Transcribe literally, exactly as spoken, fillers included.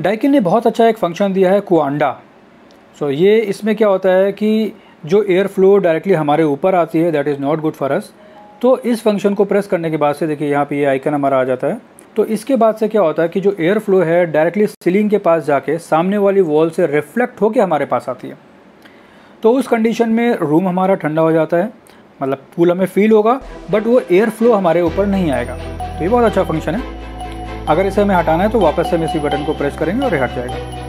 Daikin ने बहुत अच्छा एक फंक्शन दिया है कोआंडा। सो so, ये इसमें क्या होता है कि जो एयर फ्लो डायरेक्टली हमारे ऊपर आती है that is not good for us. तो इस फंक्शन को प्रेस करने के बाद से देखिए यहाँ पे ये आइकन हमारा आ जाता है। तो इसके बाद से क्या होता है कि जो एयर फ्लो है डायरेक्टली सीलिंग के पास जाके सामने वाली वॉल से रिफ्लेक्ट होकर हमारे पास आती है। तो उस कंडीशन में रूम हमारा ठंडा हो जाता है, मतलब कूल हमें फील होगा बट वो एयर फ्लो हमारे ऊपर नहीं आएगा। तो ये बहुत अच्छा फंक्शन है। अगर इसे हमें हटाना है तो वापस से हम इसी बटन को प्रेस करेंगे और ये हट जाएगा।